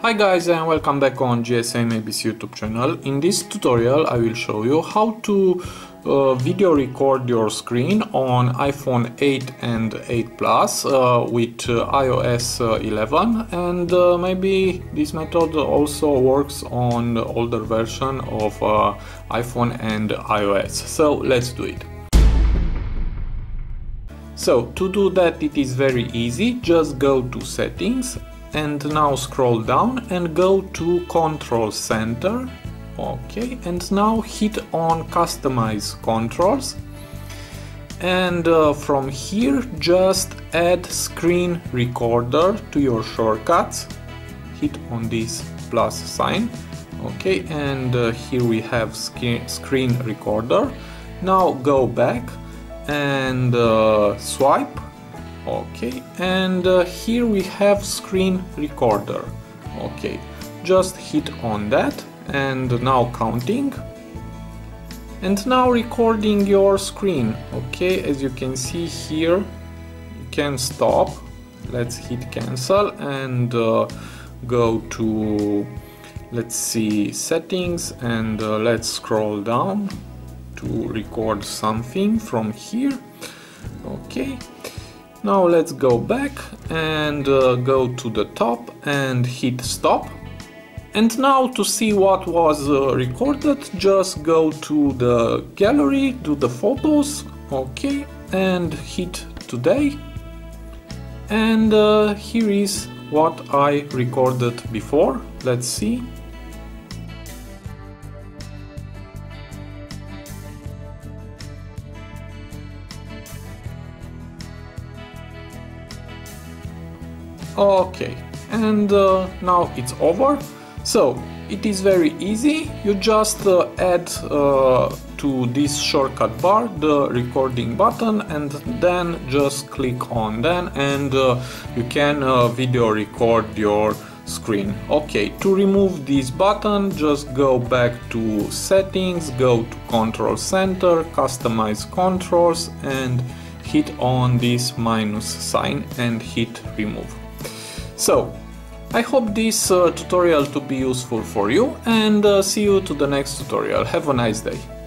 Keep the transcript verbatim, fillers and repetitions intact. Hi guys and welcome back on G S M A B C YouTube channel. In this tutorial I will show you how to uh, video record your screen on iPhone eight and eight Plus uh, with uh, iOS uh, eleven, and uh, maybe this method also works on the older version of uh, iPhone and iOS. So let's do it. So to do that it is very easy, just go to settings and now scroll down and go to control center. Okay, and now hit on customize controls, and uh, from here just add screen recorder to your shortcuts. Hit on this plus sign. Okay, and uh, here we have screen recorder. Now go back and uh, swipe. Okay, and uh, here we have screen recorder. Okay, just hit on that and now counting, and now recording your screen. Okay, as you can see here you can stop. Let's hit cancel and uh, go to, let's see, settings, and uh, let's scroll down to record something from here. Okay, now let's go back and uh, go to the top and hit stop. And now to see what was uh, recorded, just go to the gallery, do the photos, okay, and hit today. And uh, here is what I recorded before. Let's see. Okay, and uh, now it's over. So it is very easy, you just uh, add uh, to this shortcut bar the recording button and then just click on that, and uh, you can uh, video record your screen. Okay, to remove this button just go back to settings, go to control center, customize controls, and hit on this minus sign and hit remove. So, I hope this uh, tutorial to be useful for you, and uh, see you to the next tutorial. Have a nice day.